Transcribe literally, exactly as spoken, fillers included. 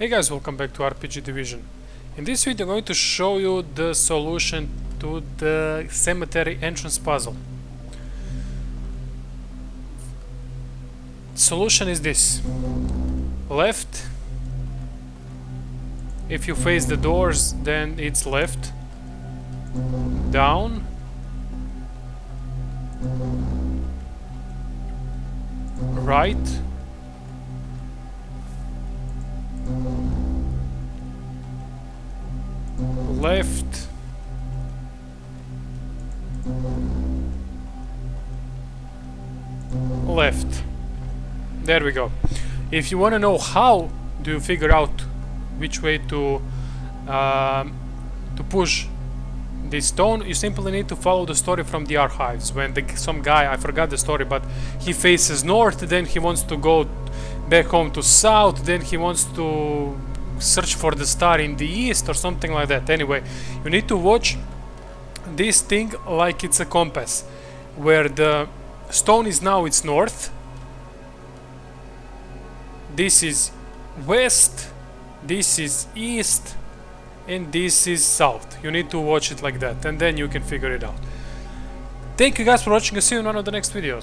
Hey guys, welcome back to R P G Division. In this video I'm going to show you the solution to the cemetery entrance puzzle. Solution is this. Left. If you face the doors, then it's left. Down. Right. Left, left. There we go. If you want to know how do you figure out which way to uh, to push this stone, you simply need to follow the story from the archives. When the, some guy, I forgot the story, but he faces north, then he wants to go back home to south, then he wants to search for the star in the east or something like that. Anyway, you need to watch this thing like it's a compass, where the stone is now it's north, this is west, this is east, and this is south. You need to watch it like that, and then you can figure it out. Thank you guys for watching and see you in one of the next videos.